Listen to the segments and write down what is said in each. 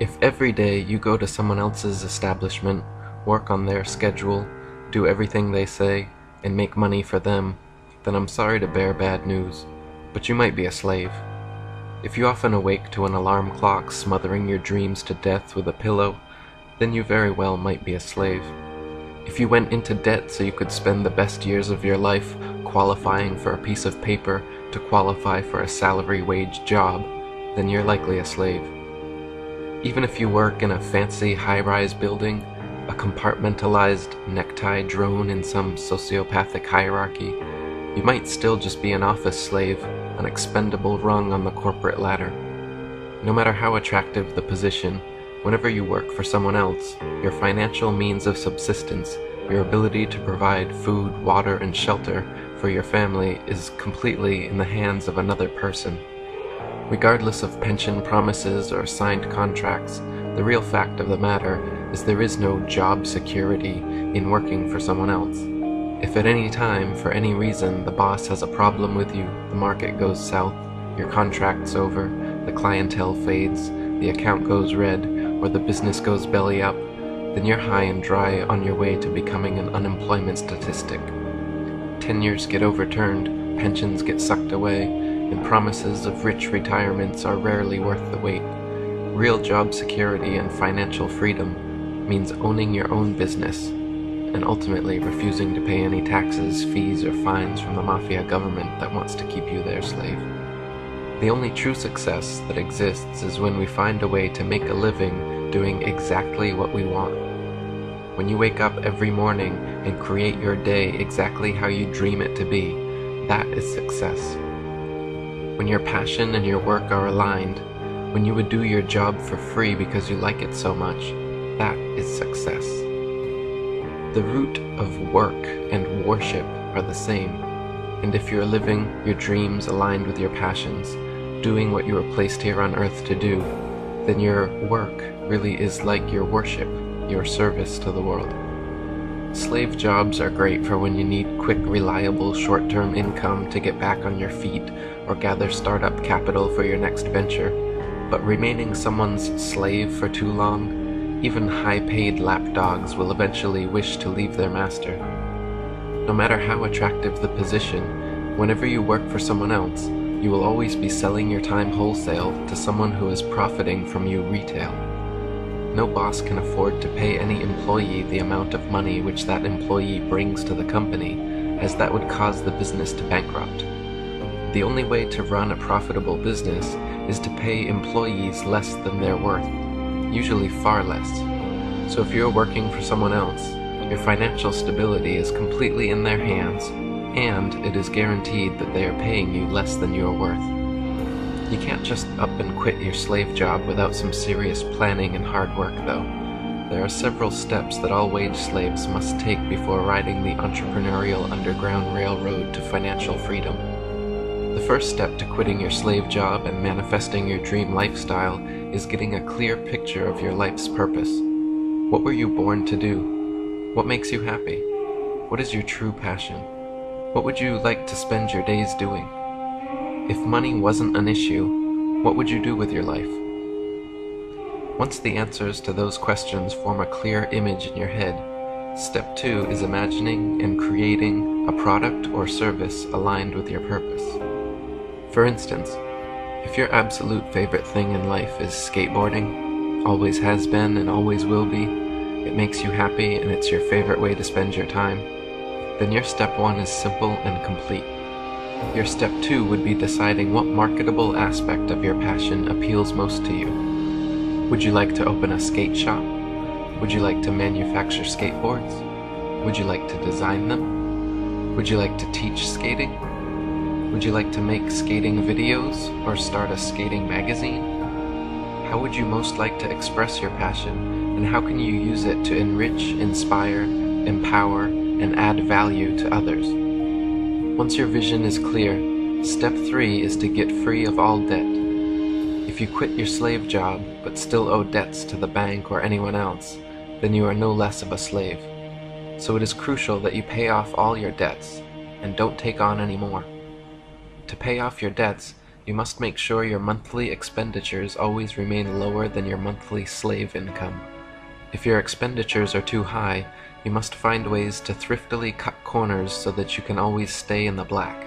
If every day you go to someone else's establishment, work on their schedule, do everything they say, and make money for them, then I'm sorry to bear bad news, but you might be a slave. If you often awake to an alarm clock smothering your dreams to death with a pillow, then you very well might be a slave. If you went into debt so you could spend the best years of your life qualifying for a piece of paper to qualify for a salary wage job, then you're likely a slave. Even if you work in a fancy high-rise building, a compartmentalized necktie drone in some sociopathic hierarchy, you might still just be an office slave, an expendable rung on the corporate ladder. No matter how attractive the position, whenever you work for someone else, your financial means of subsistence, your ability to provide food, water, and shelter for your family is completely in the hands of another person. Regardless of pension promises or signed contracts, the real fact of the matter is there is no job security in working for someone else. If at any time, for any reason, the boss has a problem with you, the market goes south, your contract's over, the clientele fades, the account goes red, or the business goes belly up, then you're high and dry on your way to becoming an unemployment statistic. Tenures get overturned, pensions get sucked away, and promises of rich retirements are rarely worth the wait. Real job security and financial freedom means owning your own business, and ultimately refusing to pay any taxes, fees, or fines from the mafia government that wants to keep you their slave. The only true success that exists is when we find a way to make a living doing exactly what we want. When you wake up every morning and create your day exactly how you dream it to be, that is success. When your passion and your work are aligned, when you would do your job for free because you like it so much, that is success. The root of work and worship are the same. And if you're living your dreams aligned with your passions, doing what you were placed here on earth to do, then your work really is like your worship, your service to the world. Slave jobs are great for when you need quick, reliable, short-term income to get back on your feet or gather startup capital for your next venture, but remaining someone's slave for too long, even high-paid lapdogs will eventually wish to leave their master. No matter how attractive the position, whenever you work for someone else, you will always be selling your time wholesale to someone who is profiting from you retail. No boss can afford to pay any employee the amount of money which that employee brings to the company, as that would cause the business to bankrupt. The only way to run a profitable business is to pay employees less than their worth, usually far less. So if you're working for someone else, your financial stability is completely in their hands, and it is guaranteed that they are paying you less than you are worth. You can't just up and quit your slave job without some serious planning and hard work, though. There are several steps that all wage slaves must take before riding the entrepreneurial underground railroad to financial freedom. The first step to quitting your slave job and manifesting your dream lifestyle is getting a clear picture of your life's purpose. What were you born to do? What makes you happy? What is your true passion? What would you like to spend your days doing? If money wasn't an issue, what would you do with your life? Once the answers to those questions form a clear image in your head, step 2 is imagining and creating a product or service aligned with your purpose. For instance, if your absolute favorite thing in life is skateboarding, always has been and always will be, it makes you happy and it's your favorite way to spend your time, then your step 1 is simple and complete. Your step 2 would be deciding what marketable aspect of your passion appeals most to you. Would you like to open a skate shop? Would you like to manufacture skateboards? Would you like to design them? Would you like to teach skating? Would you like to make skating videos or start a skating magazine? How would you most like to express your passion? And how can you use it to enrich, inspire, empower, and add value to others? Once your vision is clear, step 3 is to get free of all debt. If you quit your slave job but still owe debts to the bank or anyone else, then you are no less of a slave. So it is crucial that you pay off all your debts and don't take on any more. To pay off your debts, You must make sure your monthly expenditures always remain lower than your monthly slave income. If your expenditures are too high, you must find ways to thriftily cut corners so that you can always stay in the black.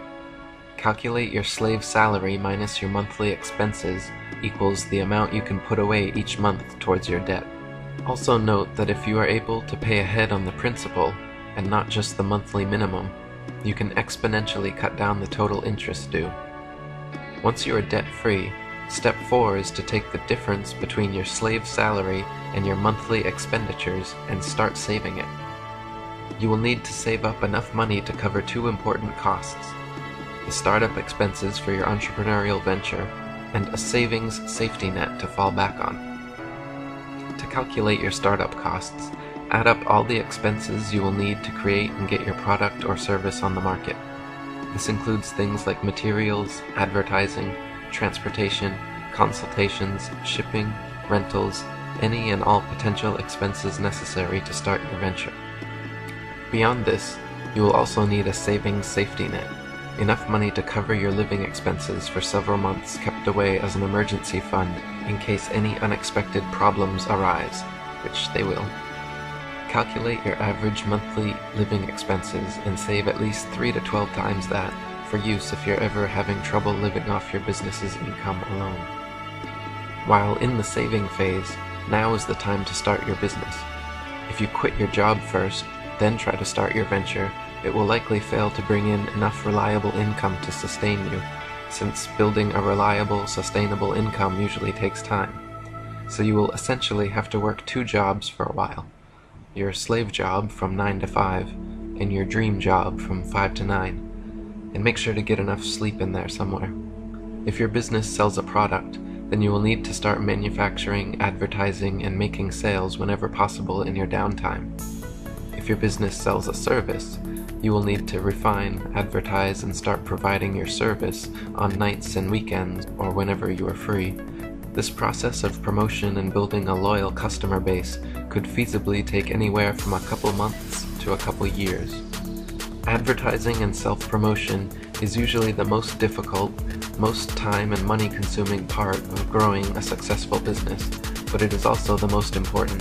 Calculate your slave salary minus your monthly expenses equals the amount you can put away each month towards your debt. Also note that if you are able to pay ahead on the principal, and not just the monthly minimum, you can exponentially cut down the total interest due. Once you are debt-free, step 4 is to take the difference between your slave salary and your monthly expenditures and start saving it. You will need to save up enough money to cover two important costs: the startup expenses for your entrepreneurial venture, and a savings safety net to fall back on. To calculate your startup costs, add up all the expenses you will need to create and get your product or service on the market. This includes things like materials, advertising, transportation, consultations, shipping, rentals, any and all potential expenses necessary to start your venture. Beyond this, you will also need a savings safety net, enough money to cover your living expenses for several months kept away as an emergency fund in case any unexpected problems arise, which they will. Calculate your average monthly living expenses and save at least 3 to 12 times that for use if you're ever having trouble living off your business's income alone. While in the saving phase, now is the time to start your business. If you quit your job first, then try to start your venture, it will likely fail to bring in enough reliable income to sustain you, since building a reliable, sustainable income usually takes time. So you will essentially have to work two jobs for a while: your slave job from 9 to 5, and your dream job from 5 to 9, and make sure to get enough sleep in there somewhere. If your business sells a product, then you will need to start manufacturing, advertising, and making sales whenever possible in your downtime. If your business sells a service, you will need to refine, advertise, and start providing your service on nights and weekends or whenever you are free. This process of promotion and building a loyal customer base could feasibly take anywhere from a couple months to a couple years. Advertising and self-promotion is usually the most difficult, most time and money-consuming part of growing a successful business, but it is also the most important,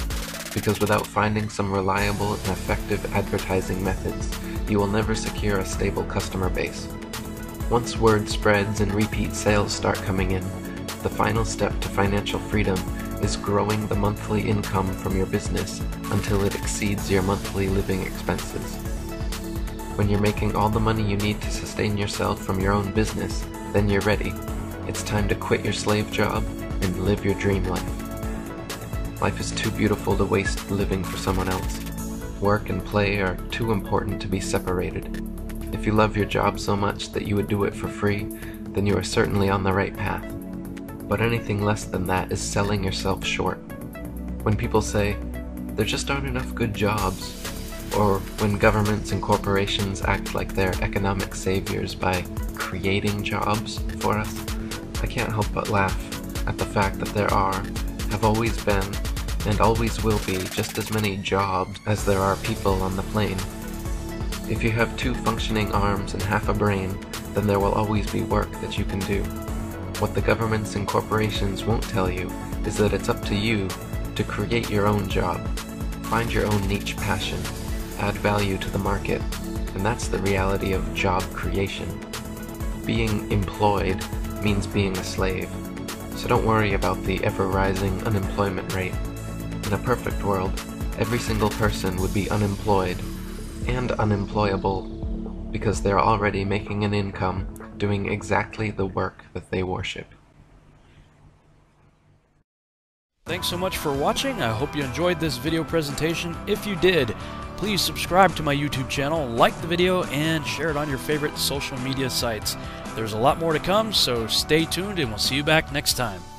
because without finding some reliable and effective advertising methods, you will never secure a stable customer base. Once word spreads and repeat sales start coming in, the final step to financial freedom is growing the monthly income from your business until it exceeds your monthly living expenses. When you're making all the money you need to sustain yourself from your own business, then you're ready. It's time to quit your slave job and live your dream life. Life is too beautiful to waste living for someone else. Work and play are too important to be separated. If you love your job so much that you would do it for free, then you are certainly on the right path. But anything less than that is selling yourself short. When people say, "There just aren't enough good jobs," or when governments and corporations act like they're economic saviors by creating jobs for us, I can't help but laugh at the fact that there are, have always been, and always will be just as many jobs as there are people on the plane. If you have two functioning arms and half a brain, then there will always be work that you can do. What the governments and corporations won't tell you is that it's up to you to create your own job, find your own niche passion, add value to the market, and that's the reality of job creation. Being employed means being a slave, so don't worry about the ever-rising unemployment rate. In a perfect world, every single person would be unemployed and unemployable because they're already making an income doing exactly the work that they worship. Thanks so much for watching. I hope you enjoyed this video presentation. If you did, please subscribe to my YouTube channel, like the video, and share it on your favorite social media sites. There's a lot more to come, so stay tuned and we'll see you back next time.